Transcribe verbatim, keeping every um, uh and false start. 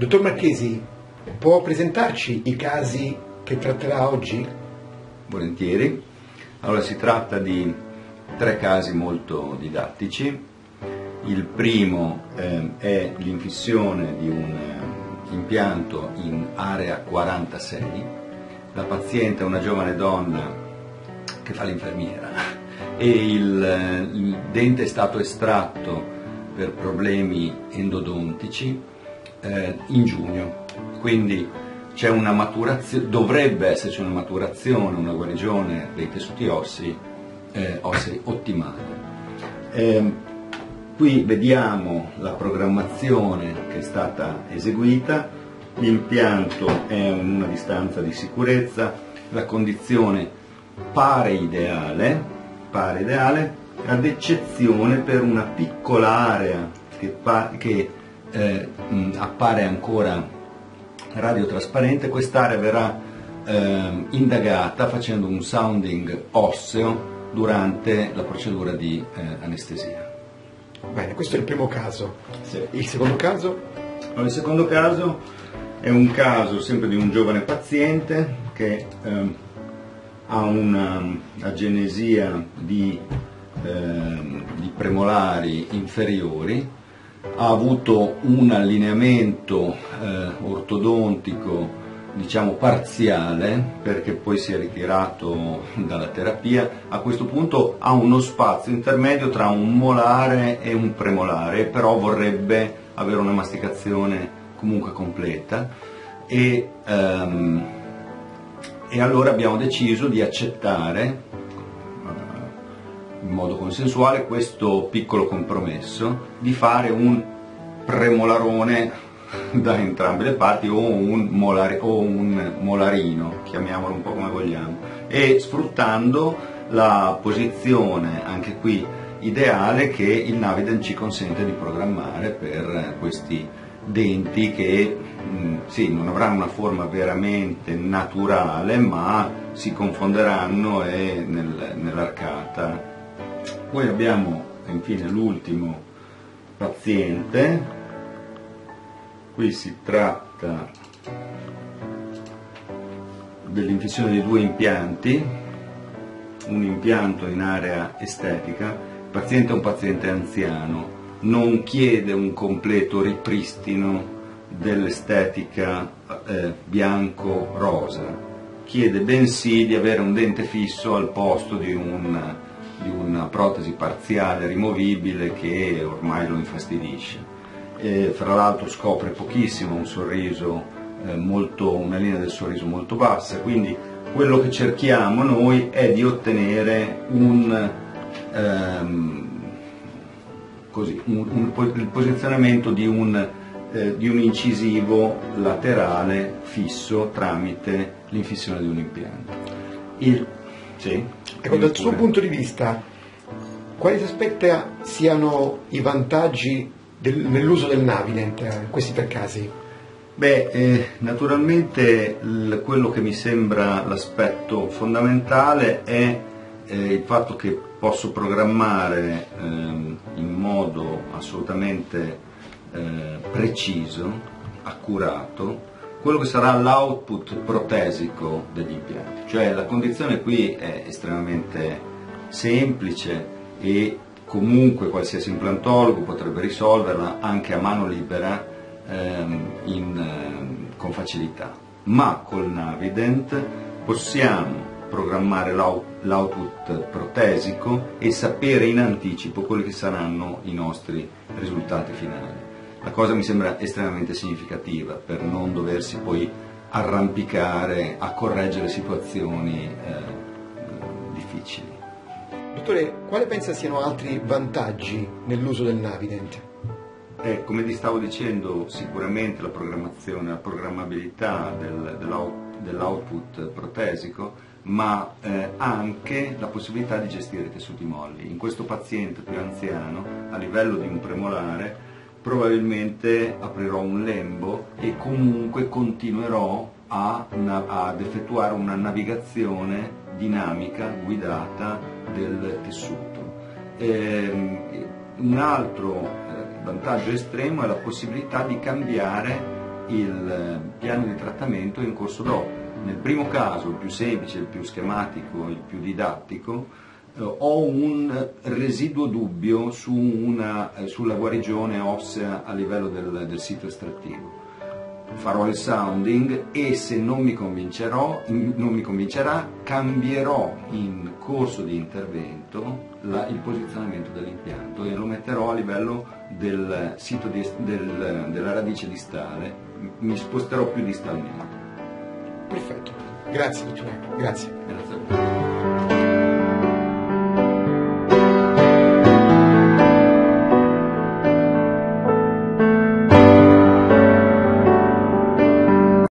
Dottor Marchesi, può presentarci i casi che tratterà oggi? Volentieri. Allora, si tratta di tre casi molto didattici. Il primo eh, è l'infissione di un eh, impianto in area quarantasei. La paziente è una giovane donna che fa l'infermiera e il, eh, il dente è stato estratto per problemi endodontici eh, in giugno, quindi c'è una maturazione, dovrebbe esserci una maturazione, una guarigione dei tessuti ossei, eh, ossei ottimale. Eh, Qui vediamo la programmazione che è stata eseguita, l'impianto è in una distanza di sicurezza, la condizione pare ideale, pare ideale ad eccezione per una piccola area che, che eh, appare ancora radiotrasparente. Quest'area verrà eh, indagata facendo un sounding osseo durante la procedura di eh, anestesia. Bene, questo è il primo caso. Sì. Il secondo caso? Allora, il secondo caso è un caso sempre di un giovane paziente che eh, ha un'agenesia di, eh, di premolari inferiori, ha avuto un allineamento eh, ortodontico, diciamo parziale, perché poi si è ritirato dalla terapia. A questo punto ha uno spazio intermedio tra un molare e un premolare, però vorrebbe avere una masticazione comunque completa e, um, e allora abbiamo deciso di accettare uh, in modo consensuale questo piccolo compromesso di fare un premolarone da entrambe le parti, o un, molare, o un molarino, chiamiamolo un po' come vogliamo, e sfruttando la posizione anche qui ideale che il Navident ci consente di programmare per questi denti che mh, sì, non avranno una forma veramente naturale, ma si confonderanno e nel, nell'arcata. Poi abbiamo infine l'ultimo paziente. Qui si tratta dell'infissione di due impianti, un impianto in area estetica. Il paziente è un paziente anziano, non chiede un completo ripristino dell'estetica eh, bianco-rosa, chiede bensì di avere un dente fisso al posto di, un, di una protesi parziale rimovibile che ormai lo infastidisce. E fra l'altro scopre pochissimo, un sorriso eh, molto, una linea del sorriso molto bassa, quindi quello che cerchiamo noi è di ottenere un, ehm, così, un, un, il posizionamento di un, eh, di un incisivo laterale fisso tramite l'infissione di un impianto. Il, sì, ecco, dal suo punto di vista, quali si aspetta siano i vantaggi nell'uso del Navident, questi per casi? Beh, eh, naturalmente il, quello che mi sembra l'aspetto fondamentale è eh, il fatto che posso programmare eh, in modo assolutamente eh, preciso, accurato, quello che sarà l'output protesico degli impianti. Cioè la condizione qui è estremamente semplice e comunque qualsiasi implantologo potrebbe risolverla anche a mano libera ehm, in, ehm, con facilità, ma col Navident possiamo programmare l'output protesico e sapere in anticipo quelli che saranno i nostri risultati finali. La cosa mi sembra estremamente significativa per non doversi poi arrampicare a correggere situazioni eh, difficili. Dottore, quale pensa siano altri vantaggi nell'uso del Navident? Eh, come vi stavo dicendo, sicuramente la programmazione, la programmabilità del, dell'out, dell'output protesico, ma eh, anche la possibilità di gestire tessuti molli. In questo paziente più anziano, a livello di un premolare, probabilmente aprirò un lembo e comunque continuerò a, ad effettuare una navigazione dinamica, guidata del tessuto. Eh, un altro vantaggio estremo è la possibilità di cambiare il piano di trattamento in corso d'opera. Nel primo caso, il più semplice, il più schematico, il più didattico, eh, ho un residuo dubbio su una, eh, sulla guarigione ossea a livello del, del sito estrattivo. Farò il sounding e se non mi convincerò, non mi convincerà, cambierò in corso di intervento la, il posizionamento dell'impianto e lo metterò a livello del sito di, del, della radice distale, mi sposterò più distalmente. Perfetto, grazie dottore, grazie. Grazie a voi.